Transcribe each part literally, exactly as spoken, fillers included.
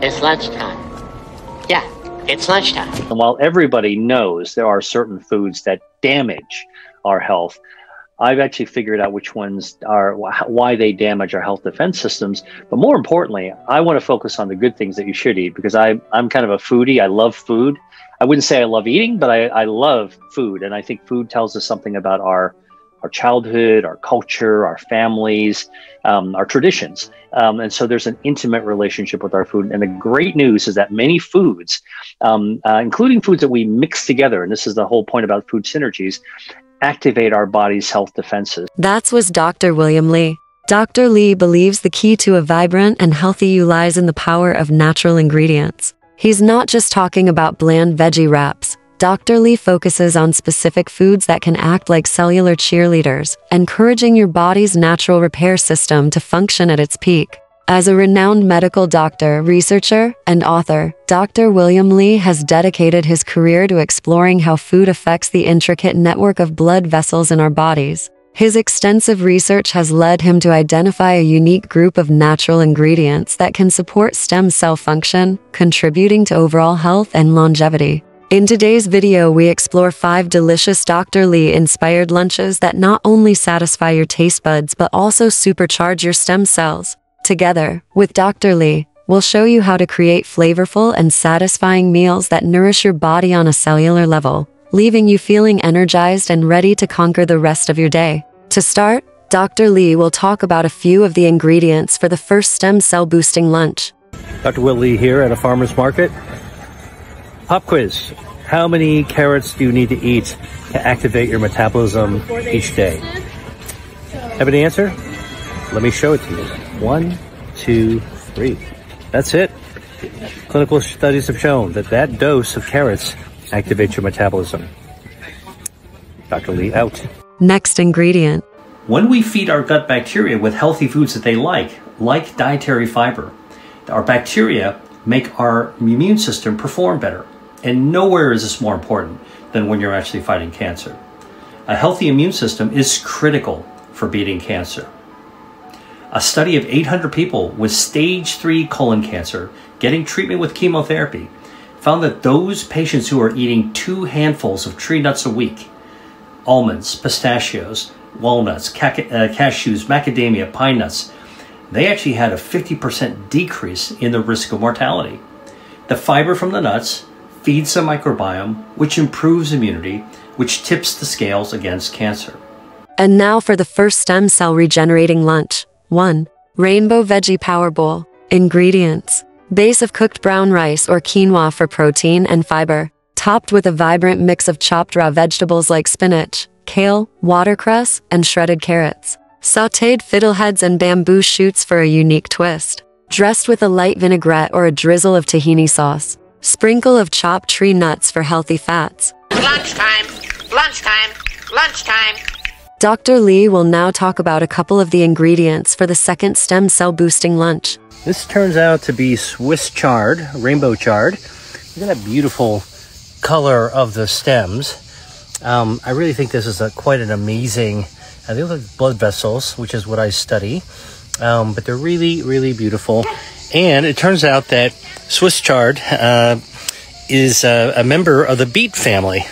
It's lunchtime. Yeah, it's lunchtime. And while everybody knows there are certain foods that damage our health, I've actually figured out which ones are, why they damage our health defense systems. But more importantly, I want to focus on the good things that you should eat, because I, I'm kind of a foodie. I love food. I wouldn't say I love eating, but I, I love food. And I think food tells us something about our, our childhood, our culture, our families, um, our traditions. Um, and so there's an intimate relationship with our food. And the great news is that many foods, um, uh, including foods that we mix together, and this is the whole point about food synergies, activate our body's health defenses. That was Doctor William Li. Doctor Li believes the key to a vibrant and healthy you lies in the power of natural ingredients. He's not just talking about bland veggie wraps. Doctor Li focuses on specific foods that can act like cellular cheerleaders, encouraging your body's natural repair system to function at its peak. As a renowned medical doctor, researcher, and author, Doctor William Li has dedicated his career to exploring how food affects the intricate network of blood vessels in our bodies. His extensive research has led him to identify a unique group of natural ingredients that can support stem cell function, contributing to overall health and longevity. In today's video, we explore five delicious Doctor Li-inspired lunches that not only satisfy your taste buds but also supercharge your stem cells. Together with Doctor Li, we'll show you how to create flavorful and satisfying meals that nourish your body on a cellular level, leaving you feeling energized and ready to conquer the rest of your day. To start, Doctor Li will talk about a few of the ingredients for the first stem cell boosting lunch. Doctor Will Li here at a farmer's market. Pop quiz. How many carrots do you need to eat to activate your metabolism each day? Have an answer? Let me show it to you. One, two, three. That's it. Clinical studies have shown that that dose of carrots activates your metabolism. Doctor Li out. Next ingredient. When we feed our gut bacteria with healthy foods that they like, like dietary fiber, our bacteria make our immune system perform better. And nowhere is this more important than when you're actually fighting cancer. A healthy immune system is critical for beating cancer. A study of eight hundred people with stage three colon cancer getting treatment with chemotherapy found that those patients who are eating two handfuls of tree nuts a week, almonds, pistachios, walnuts, cashews, macadamia, pine nuts, they actually had a fifty percent decrease in the risk of mortality. The fiber from the nuts feeds the microbiome, which improves immunity, which tips the scales against cancer. And now for the first stem cell regenerating lunch. one. Rainbow Veggie Power Bowl. Ingredients. Base of cooked brown rice or quinoa for protein and fiber, topped with a vibrant mix of chopped raw vegetables like spinach, kale, watercress, and shredded carrots. Sautéed fiddleheads and bamboo shoots for a unique twist. Dressed with a light vinaigrette or a drizzle of tahini sauce. Sprinkle of chopped tree nuts for healthy fats. Lunchtime! Lunchtime! Lunchtime! Doctor Li will now talk about a couple of the ingredients for the second stem cell boosting lunch. This turns out to be Swiss chard, rainbow chard. Look at that beautiful color of the stems. Um, I really think this is a, quite an amazing, I think it's blood vessels, which is what I study. Um, but they're really, really beautiful. And it turns out that Swiss chard uh, is uh, a member of the beet family.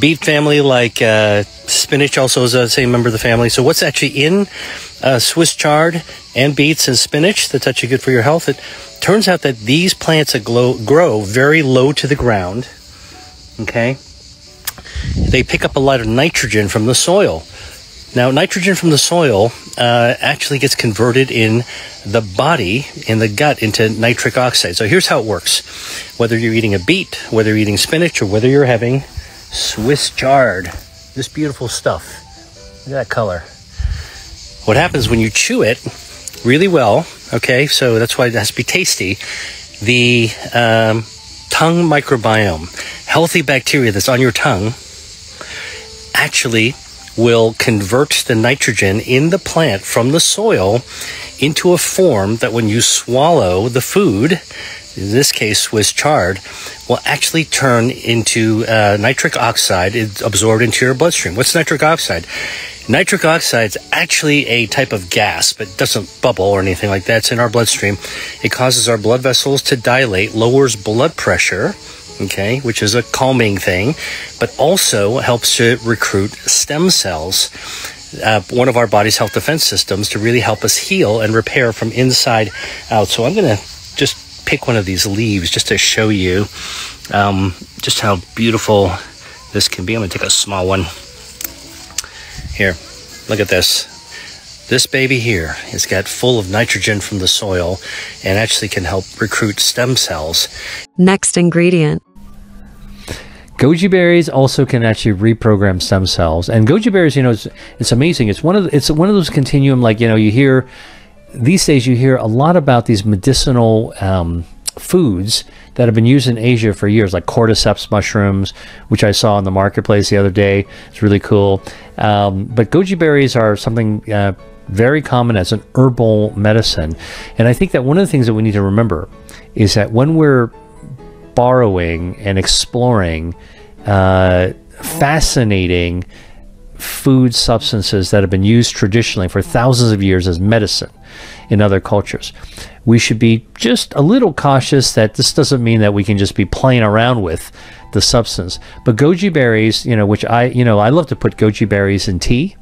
Beet family, like uh, spinach, also is the same member of the family. So what's actually in uh, Swiss chard and beets and spinach that's actually good for your health? It turns out that these plants aglow, grow very low to the ground, okay? They pick up a lot of nitrogen from the soil. Now, nitrogen from the soil uh, actually gets converted in the body, in the gut, into nitric oxide. So here's how it works. Whether you're eating a beet, whether you're eating spinach, or whether you're having Swiss chard, this beautiful stuff. Look at that color. What happens when you chew it really well, okay, so that's why it has to be tasty, the um, tongue microbiome, healthy bacteria that's on your tongue, actually will convert the nitrogen in the plant from the soil into a form that when you swallow the food, in this case Swiss chard, will actually turn into uh, nitric oxide. It's absorbed into your bloodstream. What's nitric oxide? Nitric oxide is actually a type of gas, but it doesn't bubble or anything like that. It's in our bloodstream. It causes our blood vessels to dilate, lowers blood pressure, okay, which is a calming thing, but also helps to recruit stem cells, uh, one of our body's health defense systems, to really help us heal and repair from inside out. So I'm going to just pick one of these leaves just to show you um, just how beautiful this can be. I'm going to take a small one. Here, look at this. This baby here has got full of nitrogen from the soil and actually can help recruit stem cells. Next ingredient. Goji berries also can actually reprogram stem cells. And goji berries, you know, it's, it's amazing. It's one of the, it's one of those continuum, like, you know, you hear, these days you hear a lot about these medicinal um, foods that have been used in Asia for years, like cordyceps mushrooms, which I saw in the marketplace the other day. It's really cool. Um, but goji berries are something uh, very common as an herbal medicine. And I think that one of the things that we need to remember is that when we're borrowing and exploring uh, fascinating food substances that have been used traditionally for thousands of years as medicine in other cultures, we should be just a little cautious that this doesn't mean that we can just be playing around with the substance. But goji berries, you know, which I, you know, I love to put goji berries in tea.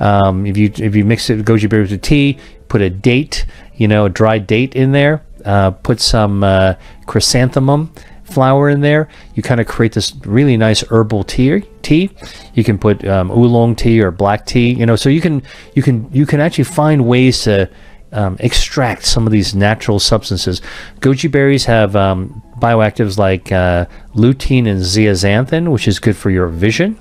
Um, if you if you mix it with goji berries with tea, put a date, you know, a dried date in there, uh, put some uh, chrysanthemum flower in there, you kind of create this really nice herbal tea. Tea, you can put um, oolong tea or black tea, you know. So you can you can you can actually find ways to um, extract some of these natural substances. Goji berries have um, bioactives like uh, lutein and zeaxanthin, which is good for your vision.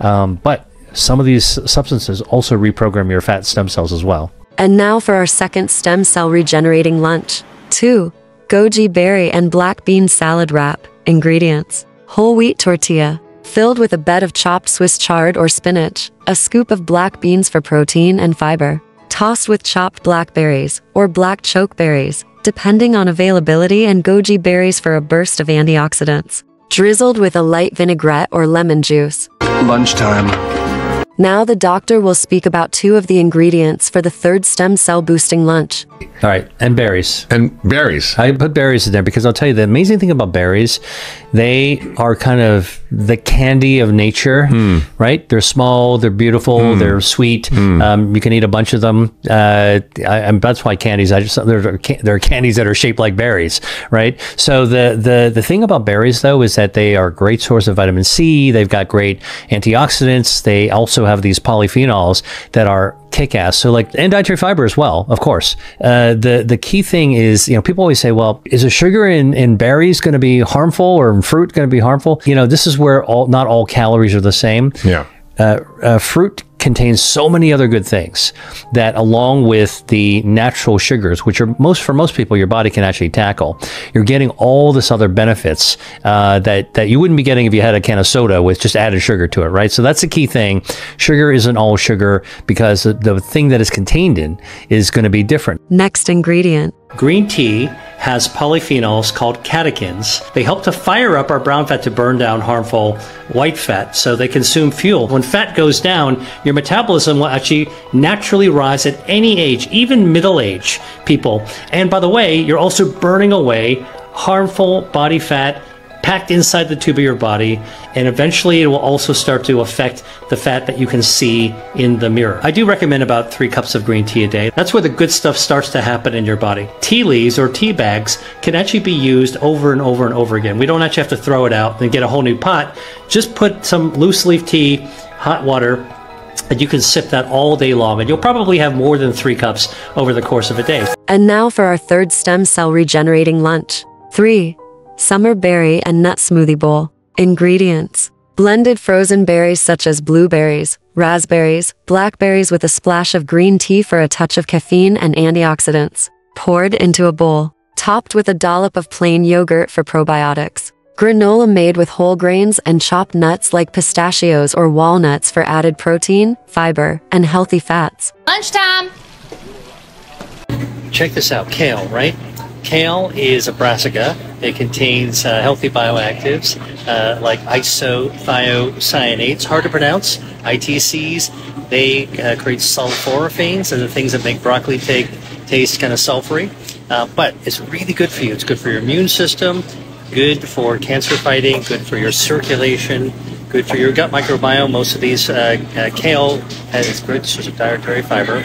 Um, but some of these substances also reprogram your fat stem cells as well. And now for our second stem cell regenerating lunch. Two. Goji berry and black bean salad wrap. Ingredients. Whole wheat tortilla, filled with a bed of chopped Swiss chard or spinach, a scoop of black beans for protein and fiber, tossed with chopped blackberries or black chokeberries, depending on availability, and goji berries for a burst of antioxidants, drizzled with a light vinaigrette or lemon juice. Lunchtime. Now the doctor will speak about two of the ingredients for the third stem cell boosting lunch. All right, and berries. And berries. I put berries in there because I'll tell you the amazing thing about berries, they are kind of the candy of nature, mm. right? They're small, they're beautiful, mm. they're sweet. Mm. Um, you can eat a bunch of them. Uh, I, and that's why candies, I just, there are, can, there are candies that are shaped like berries, right? So the, the, the thing about berries though is that they are a great source of vitamin C, they've got great antioxidants, they also have these polyphenols that are kick-ass, so like, and dietary fiber as well, of course. Uh, the the key thing is, you know, people always say, well, is the sugar in, in berries going to be harmful, or in fruit going to be harmful? You know, this is where all not all calories are the same. Yeah. Uh, uh, fruit contains so many other good things that, along with the natural sugars, which are most for most people your body can actually tackle, you're getting all this other benefits uh, that that you wouldn't be getting if you had a can of soda with just added sugar to it, right? So that's the key thing. Sugar isn't all sugar, because the, the thing that is contained in is going to be different. Next ingredient. Green tea has polyphenols called catechins. They help to fire up our brown fat to burn down harmful white fat, so they consume fuel. When fat goes down, your metabolism will actually naturally rise at any age, even middle age people. And by the way, you're also burning away harmful body fat packed inside the tube of your body, and eventually it will also start to affect the fat that you can see in the mirror. I do recommend about three cups of green tea a day. That's where the good stuff starts to happen in your body. Tea leaves or tea bags can actually be used over and over and over again. We don't actually have to throw it out and get a whole new pot. Just put some loose leaf tea, hot water, and you can sip that all day long, and you'll probably have more than three cups over the course of a day. And now for our third stem cell regenerating lunch. Three. Summer berry and nut smoothie bowl. Ingredients. Blended frozen berries such as blueberries, raspberries, blackberries with a splash of green tea for a touch of caffeine and antioxidants. Poured into a bowl. Topped with a dollop of plain yogurt for probiotics. Granola made with whole grains and chopped nuts like pistachios or walnuts for added protein, fiber, and healthy fats. Lunchtime! Check this out. Kale, right? Kale is a brassica. It contains uh, healthy bioactives uh, like isothiocyanates, hard to pronounce, I T Cs, They uh, create sulforaphanes, and the things that make broccoli take, taste kind of sulfury. Uh, but it's really good for you. It's good for your immune system, good for cancer fighting, good for your circulation, good for your gut microbiome. Most of these uh, uh, kale has great source of dietary fiber.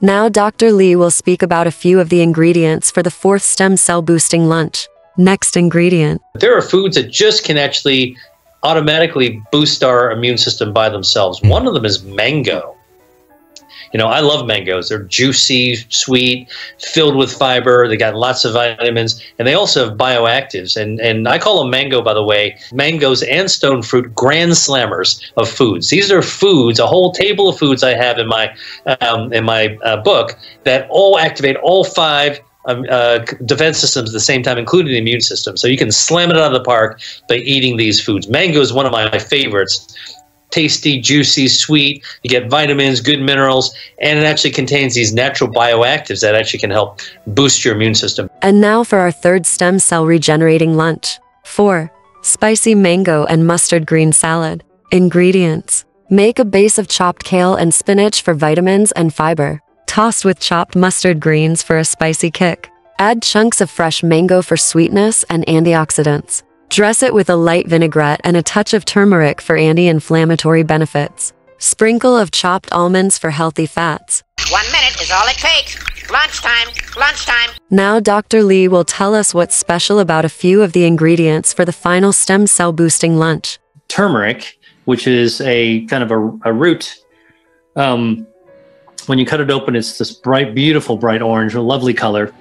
Now Doctor Li will speak about a few of the ingredients for the fourth stem cell boosting lunch. Next ingredient. There are foods that just can actually automatically boost our immune system by themselves. One of them is mango. You know, I love mangoes. They're juicy, sweet, filled with fiber. They got lots of vitamins, and they also have bioactives. And, and I call them mango, by the way, mangoes and stone fruit, grand slammers of foods. These are foods, a whole table of foods I have in my, um, in my uh, book that all activate all five Um, uh, defense systems at the same time, including the immune system. So you can slam it out of the park by eating these foods. Mango is one of my favorites. Tasty, juicy, sweet. You get vitamins, good minerals, and it actually contains these natural bioactives that actually can help boost your immune system. And now for our third stem cell regenerating lunch. Four. Spicy mango and mustard green salad. Ingredients. Make a base of chopped kale and spinach for vitamins and fiber. Tossed with chopped mustard greens for a spicy kick. Add chunks of fresh mango for sweetness and antioxidants. Dress it with a light vinaigrette and a touch of turmeric for anti-inflammatory benefits. Sprinkle of chopped almonds for healthy fats. One minute is all it takes. Lunchtime, lunchtime. Now Doctor Li will tell us what's special about a few of the ingredients for the final stem cell boosting lunch. Turmeric, which is a kind of a, a root, um, when you cut it open, it's this bright, beautiful, bright orange, a lovely color.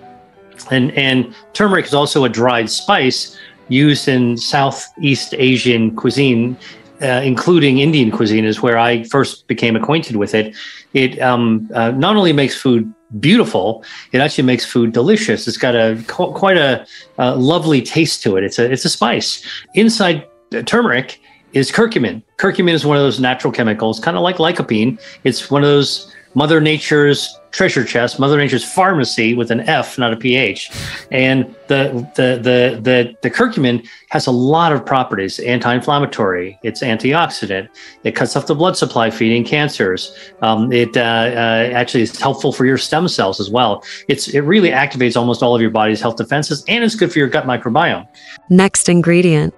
And, and turmeric is also a dried spice used in Southeast Asian cuisine, uh, including Indian cuisine is where I first became acquainted with it. It um, uh, not only makes food beautiful, it actually makes food delicious. It's got a qu quite a, a lovely taste to it. It's a, it's a spice. Inside uh, turmeric is curcumin. Curcumin is one of those natural chemicals, kind of like lycopene. It's one of those Mother Nature's treasure chest, Mother Nature's pharmacy with an F, not a P H. And the the the the, the curcumin has a lot of properties: anti-inflammatory, it's antioxidant, it cuts off the blood supply, feeding cancers. Um, it uh, uh, actually is helpful for your stem cells as well. It's it really activates almost all of your body's health defenses, and it's good for your gut microbiome. Next ingredient.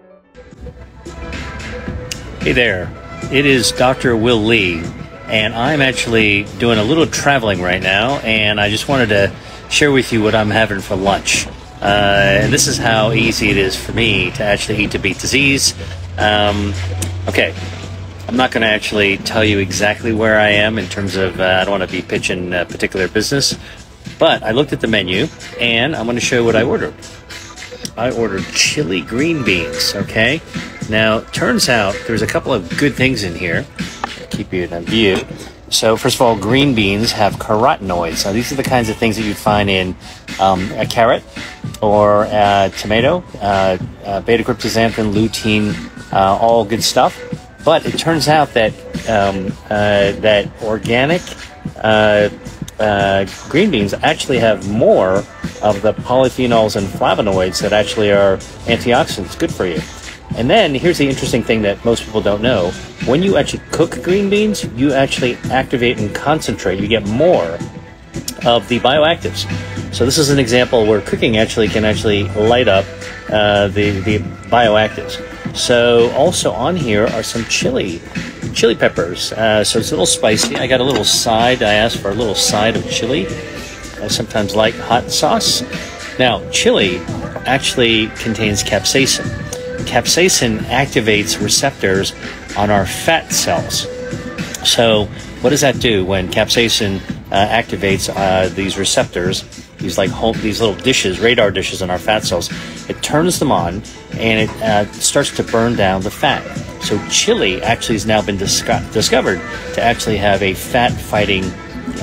Hey there, it is Doctor Will Li. And I'm actually doing a little traveling right now, and I just wanted to share with you what I'm having for lunch. Uh, and this is how easy it is for me to actually eat to beat disease. Um, okay, I'm not going to actually tell you exactly where I am in terms of, uh, I don't want to be pitching a particular business, but I looked at the menu, and I'm going to show you what I ordered. I ordered chili green beans, okay? Now, turns out there's a couple of good things in here. Keep you in view. So first of all, green beans have carotenoids. Now these are the kinds of things that you'd find in um, a carrot or a tomato, uh, uh, beta-cryptoxanthin, lutein, uh, all good stuff. But it turns out that um, uh, that organic uh, uh, green beans actually have more of the polyphenols and flavonoids that actually are antioxidants, good for you. And then here's the interesting thing that most people don't know. When you actually cook green beans, you actually activate and concentrate. You get more of the bioactives. So this is an example where cooking actually can actually light up uh, the, the bioactives. So also on here are some chili, chili peppers. Uh, so it's a little spicy. I got a little side. I asked for a little side of chili. I sometimes like hot sauce. Now, chili actually contains capsaicin. Capsaicin activates receptors on our fat cells. So what does that do when capsaicin uh, activates uh, these receptors, these like whole, these little dishes, radar dishes on our fat cells? It turns them on and it uh, starts to burn down the fat. So chili actually has now been disco discovered to actually have a fat fighting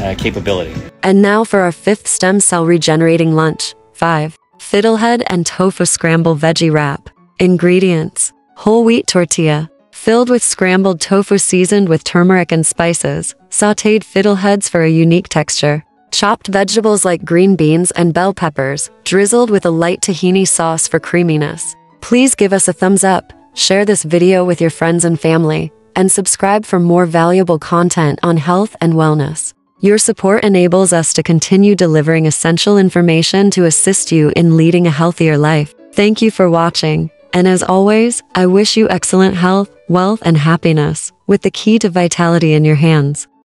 uh, capability. And now for our fifth stem cell regenerating lunch. Five. Fiddlehead and tofu scramble veggie wrap. Ingredients. Whole wheat tortilla, filled with scrambled tofu seasoned with turmeric and spices, sautéed fiddleheads for a unique texture, chopped vegetables like green beans and bell peppers, drizzled with a light tahini sauce for creaminess. Please give us a thumbs up, share this video with your friends and family, and subscribe for more valuable content on health and wellness. Your support enables us to continue delivering essential information to assist you in leading a healthier life. Thank you for watching, and as always, I wish you excellent health, wealth, and happiness, with the key to vitality in your hands.